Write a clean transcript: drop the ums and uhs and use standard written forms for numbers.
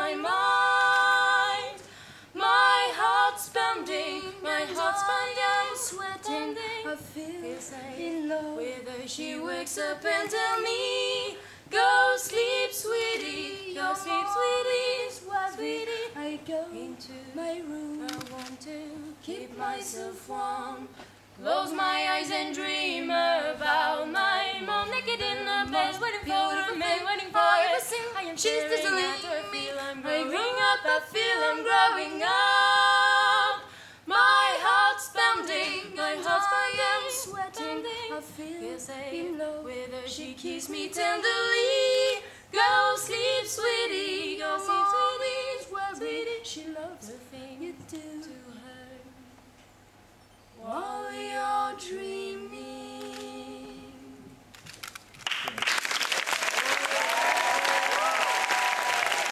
my mind. My heart's pounding, my heart's pounding, sweating. I feel in love with her. She wakes up and tell me, go sleep, sweetie. Go sleep, sweetie. Sweetie, I go into my room. I want to keep myself warm. Close my eyes and dream about my mom naked in a bed, waiting for a man, waiting for everything. She's dizzy. I'm growing up. I feel I'm growing up. My heart's pounding. My heart's pounding. I'm sweating. I feel in love with her. She kisses me tenderly. Go sleep, sweetie. Go sleep.